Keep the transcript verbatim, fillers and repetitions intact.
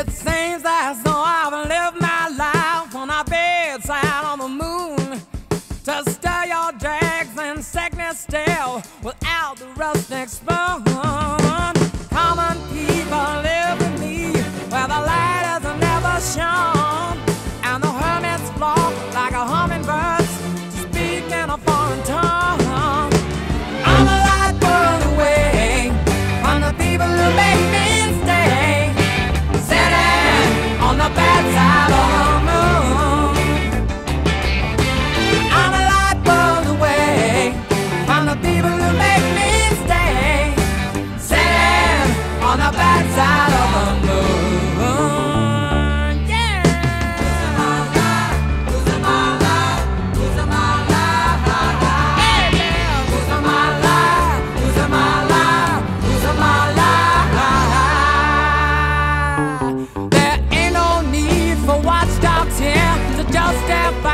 It seems as though I've lived my life on a bad side of the moon, to stir your dregs and sickness still without the rustic spoon. Common people live with me where the light is never shone, and the hermits flock like a hummingbird to speak in a foreign tongue. I'm a light born away from the people who make me bad side of the moon. I'm a light blown away from the people who make me stay, sitting on the bad side of the moon. Yeah. Losing my life, losing my life, losing my life. Yeah. Losing my life, losing my life, losing my life. There ain't no need for watchdogs here to just step by.